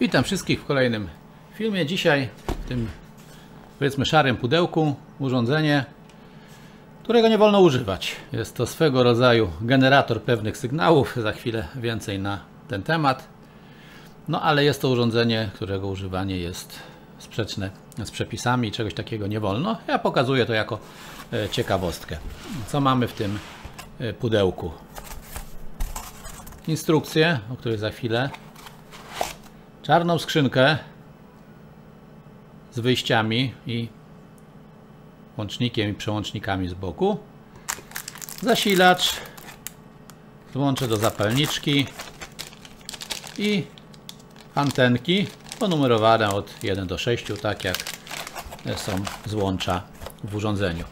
Witam wszystkich w kolejnym filmie. Dzisiaj w tym, powiedzmy, szarym pudełku urządzenie, którego nie wolno używać. Jest to swego rodzaju generator pewnych sygnałów. Za chwilę więcej na ten temat. No ale jest to urządzenie, którego używanie jest sprzeczne z przepisami. Czegoś takiego nie wolno. Ja pokazuję to jako ciekawostkę. Co mamy w tym pudełku? Instrukcję, o której za chwilę. Czarną skrzynkę z wyjściami i łącznikiem i przełącznikami z boku. Zasilacz. Włączę do zapalniczki. I antenki ponumerowane od 1 do 6, tak jak są złącza w urządzeniu.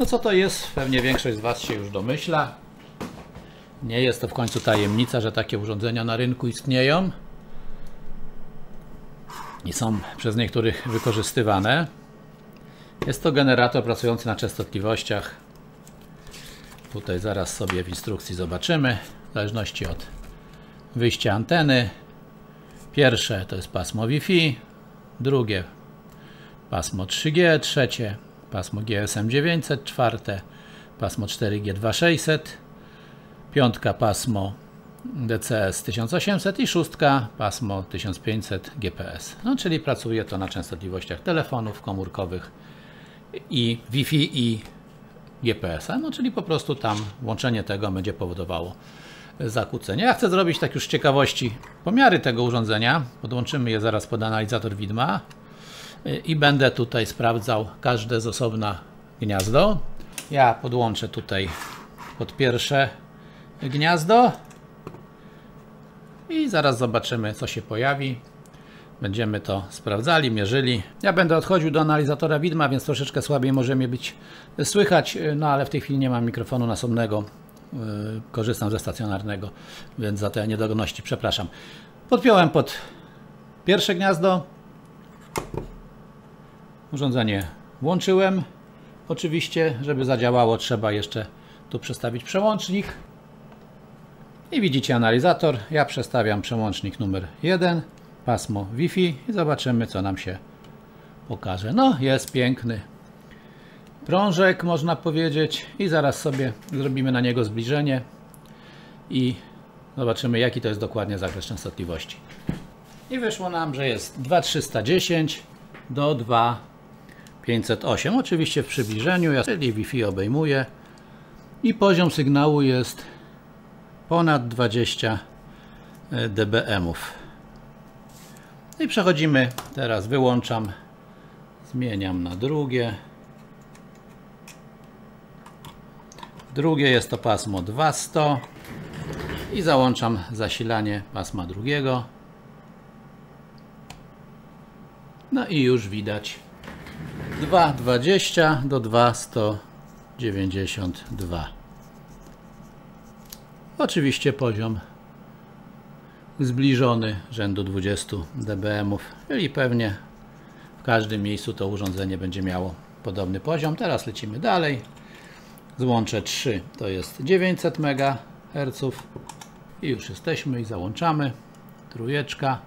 No co to jest? Pewnie większość z Was się już domyśla. Nie jest to w końcu tajemnica, że takie urządzenia na rynku istnieją i są przez niektórych wykorzystywane. Jest to generator pracujący na częstotliwościach. Tutaj zaraz sobie w instrukcji zobaczymy, w zależności od wyjścia anteny. Pierwsze to jest pasmo Wi-Fi, drugie pasmo 3G, trzecie pasmo GSM 900, czwarte pasmo 4G 2600, piątka pasmo DCS 1800 i szóstka pasmo 1500 GPS. No, czyli pracuje to na częstotliwościach telefonów komórkowych i Wi-Fi i GPS-a. No, czyli po prostu tam łączenie tego będzie powodowało zakłócenie. Ja chcę zrobić tak już z ciekawości pomiary tego urządzenia. Podłączymy je zaraz pod analizator widma i będę tutaj sprawdzał każde z osobna gniazdo. Ja podłączę tutaj pod pierwsze gniazdo i zaraz zobaczymy, co się pojawi. Będziemy to sprawdzali, mierzyli. Ja będę odchodził do analizatora widma, więc troszeczkę słabiej może mnie być słychać, no ale w tej chwili nie mam mikrofonu nasobnego. Korzystam ze stacjonarnego, więc za te niedogodności przepraszam. Podpiąłem pod pierwsze gniazdo. Urządzenie włączyłem. Oczywiście, żeby zadziałało, trzeba jeszcze tu przestawić przełącznik. I widzicie analizator. Ja przestawiam przełącznik numer 1, pasmo Wi-Fi i zobaczymy, co nam się pokaże. No, jest piękny krążek, można powiedzieć, i zaraz sobie zrobimy na niego zbliżenie i zobaczymy, jaki to jest dokładnie zakres częstotliwości. I wyszło nam, że jest 2310 do 2508. Oczywiście w przybliżeniu, czyli Wi-Fi obejmuje, i poziom sygnału jest ponad 20 dBm-ów. I przechodzimy, teraz wyłączam, zmieniam na drugie. Drugie jest to pasmo 200 i załączam zasilanie pasma drugiego. No i już widać 220 do 2192. Oczywiście poziom zbliżony rzędu 20 dBm-ów, czyli pewnie w każdym miejscu to urządzenie będzie miało podobny poziom. Teraz lecimy dalej. Złączę 3, to jest 900 MHz i już jesteśmy i załączamy. Trójeczka.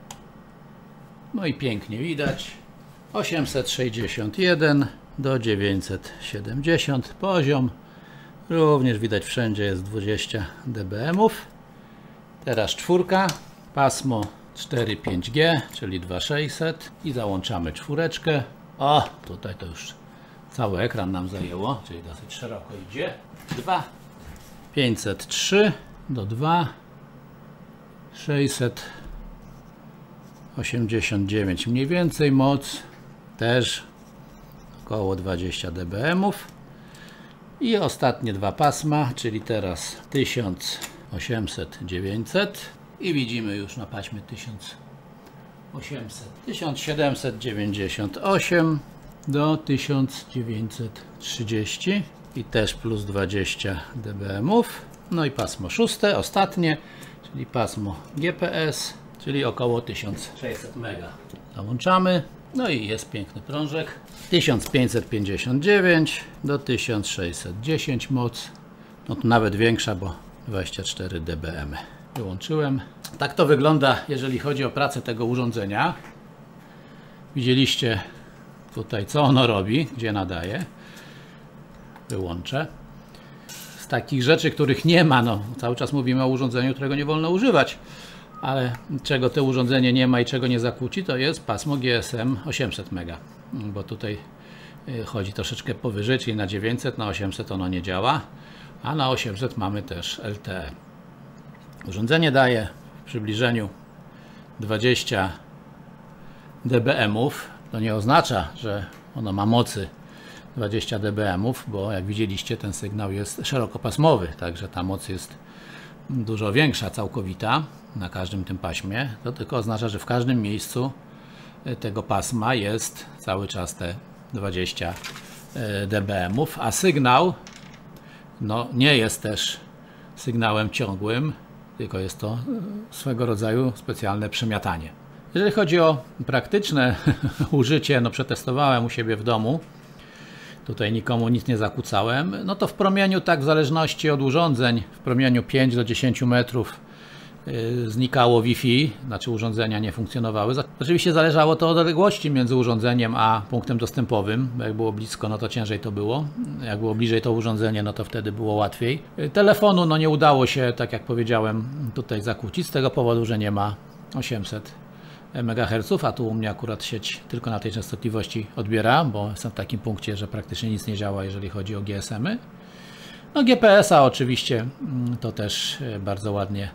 No i pięknie widać. 861 do 970 poziom. Również widać wszędzie jest 20 dBm-ów. Teraz czwórka, pasmo 4,5G, czyli 2600 i załączamy czwóreczkę. O, tutaj to już cały ekran nam zajęło, czyli dosyć szeroko idzie. 2503 do 2689 mniej więcej moc, też około 20 dBm-ów. I ostatnie dwa pasma, czyli teraz 1800-900 i widzimy już na paśmie 1800. 1798 do 1930 i też plus 20 dBm-ów. No i pasmo szóste, ostatnie, czyli pasmo GPS, czyli około 1600 mega. Załączamy, no i jest piękny prążek. 1559 do 1610 moc, no to nawet większa, bo 24 dBm. wyłączyłem. Tak to wygląda, jeżeli chodzi o pracę tego urządzenia. Widzieliście tutaj, co ono robi, gdzie nadaje. Wyłączę. Z takich rzeczy, których nie ma, no cały czas mówimy o urządzeniu, którego nie wolno używać, ale czego to urządzenie nie ma i czego nie zakłóci, to jest pasmo GSM 800 MHz, bo tutaj chodzi troszeczkę powyżej, czyli na 900, na 800 ono nie działa, a na 800 mamy też LTE. Urządzenie daje w przybliżeniu 20 dBm-ów. To nie oznacza, że ono ma mocy 20 dBm-ów, bo jak widzieliście, ten sygnał jest szerokopasmowy, także ta moc jest dużo większa, całkowita na każdym tym paśmie. To tylko oznacza, że w każdym miejscu tego pasma jest cały czas te 20 dBm-ów, a sygnał no, nie jest też sygnałem ciągłym, tylko jest to swego rodzaju specjalne przemiatanie. Jeżeli chodzi o praktyczne użycie, no przetestowałem u siebie w domu, tutaj nikomu nic nie zakłócałem, no to w promieniu, tak w zależności od urządzeń, w promieniu 5 do 10 metrów znikało Wi-Fi, znaczy urządzenia nie funkcjonowały. Oczywiście zależało to od odległości między urządzeniem a punktem dostępowym, bo jak było blisko, no to ciężej to było, jak było bliżej to urządzenie, no to wtedy było łatwiej. Telefonu no nie udało się, tak jak powiedziałem, tutaj zakłócić z tego powodu, że nie ma 800 MHz, a tu u mnie akurat sieć tylko na tej częstotliwości odbiera, bo jestem w takim punkcie, że praktycznie nic nie działa, jeżeli chodzi o GSM-y. No GPS-a oczywiście to też bardzo ładnie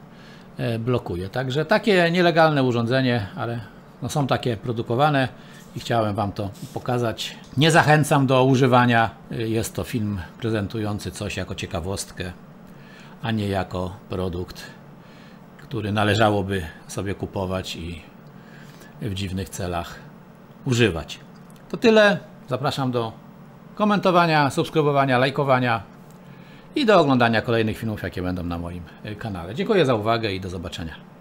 blokuje. Także takie nielegalne urządzenie, ale no są takie produkowane i chciałem Wam to pokazać. Nie zachęcam do używania. Jest to film prezentujący coś jako ciekawostkę, a nie jako produkt, który należałoby sobie kupować i w dziwnych celach używać. To tyle. Zapraszam do komentowania, subskrybowania, lajkowania i do oglądania kolejnych filmów, jakie będą na moim kanale. Dziękuję za uwagę i do zobaczenia.